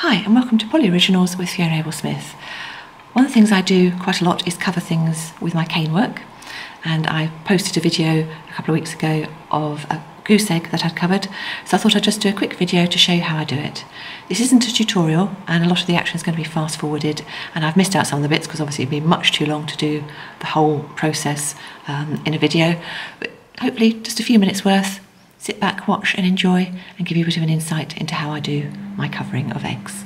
Hi and welcome to Poly Originals with Fiona Abel-Smith. One of the things I do quite a lot is cover things with my cane work, and I posted a video a couple of weeks ago of a goose egg that I'd covered, so I thought I'd just do a quick video to show you how I do it. This isn't a tutorial and a lot of the action is going to be fast forwarded, and I've missed out some of the bits because obviously it'd be much too long to do the whole process in a video, but hopefully just a few minutes worth. Sit back, watch and enjoy, and give you a bit of an insight into how I do my covering of eggs.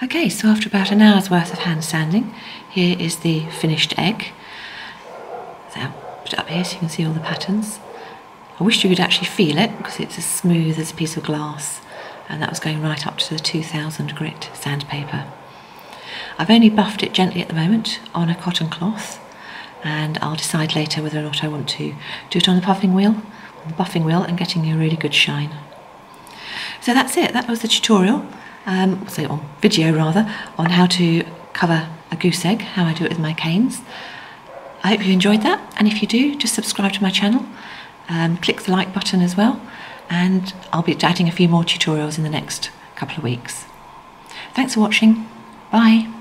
Okay, so after about an hour's worth of hand sanding, here is the finished egg. So I'll put it up here so you can see all the patterns. I wish you could actually feel it because it's as smooth as a piece of glass, and that was going right up to the 2000 grit sandpaper. I've only buffed it gently at the moment on a cotton cloth, and I'll decide later whether or not I want to do it on the puffing wheel, and getting you a really good shine. So that's it, that was the tutorial. Or video rather, on how to cover a goose egg, how I do it with my canes. I hope you enjoyed that, and if you do, just subscribe to my channel, click the like button as well, and I'll be adding a few more tutorials in the next couple of weeks. Thanks for watching, bye!